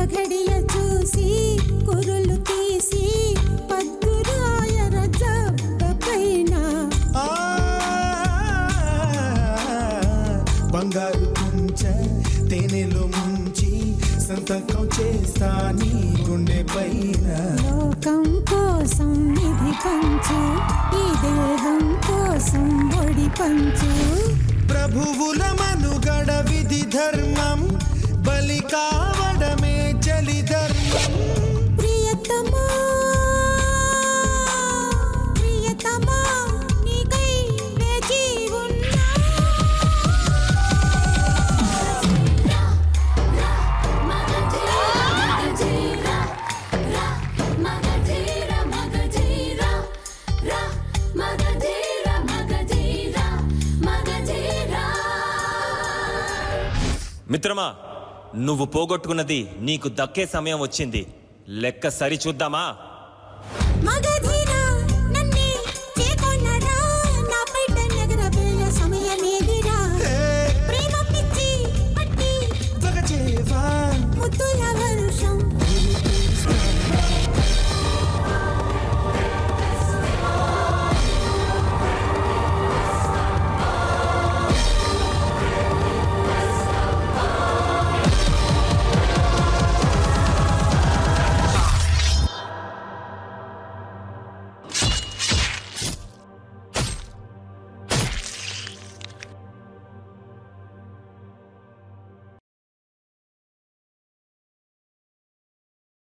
ముఖగడియ చూసి కురులు తీసి పద్గురాయ రజబపైన ఆ బంగారు కుంచ తేనెలో ముంచి సంతకం చేస్తా నీ గుండె పైన లోకం కోసం నిధి పంచు ఈ దేహం కోసం ఒడి పంచు ప్రభువుల మనుగడ విధి ధర్మం బలి కావడమే చలి ధర్మం ప్రియతమా ప్రియతమా నీకై వేచి ఉన్నా మిత్రమా నువ్వు పోగొట్టుకున్నది నీకు దక్కే సమయం వచ్చింది లెక్క సరిచూద్దామా.